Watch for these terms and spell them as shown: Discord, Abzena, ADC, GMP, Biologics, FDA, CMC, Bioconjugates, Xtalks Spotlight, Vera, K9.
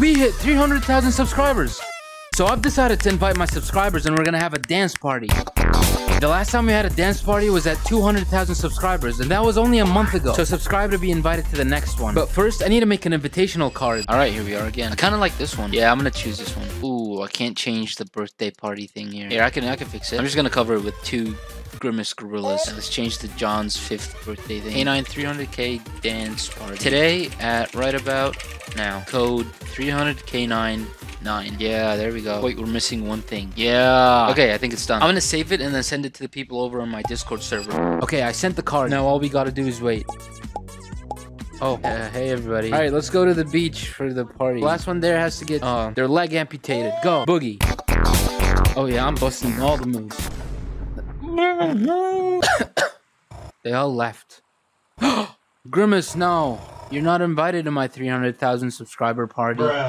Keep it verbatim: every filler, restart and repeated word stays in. we hit three hundred thousand subscribers. So I've decided to invite my subscribers and we're gonna have a dance party. The last time we had a dance party was at two hundred thousand subscribers, and that was only a month ago. So subscribe to be invited to the next one. But first, I need to make an invitational card. All right, here we are again. I kind of like this one. Yeah, I'm gonna choose this one. Ooh, I can't change the birthday party thing here. Here, I can, I can fix it. I'm just gonna cover it with two Grimace Gorillas. Let's change to John's fifth birthday thing. K nine three hundred K dance party. Today at right about now. Code three hundred K nine nine. Yeah, there we go. Wait, we're missing one thing. Yeah. Okay, I think it's done. I'm gonna save it and then send it to the people over on my Discord server. Okay, I sent the card. Now all we gotta do is wait. Oh, uh, hey everybody. All right, let's go to the beach for the party. The last one there has to get uh, their leg amputated. Go. Boogie. Oh yeah, I'm busting all the moves. They all left. Grimace, no. You're not invited to my three hundred thousand subscriber party. Bruh.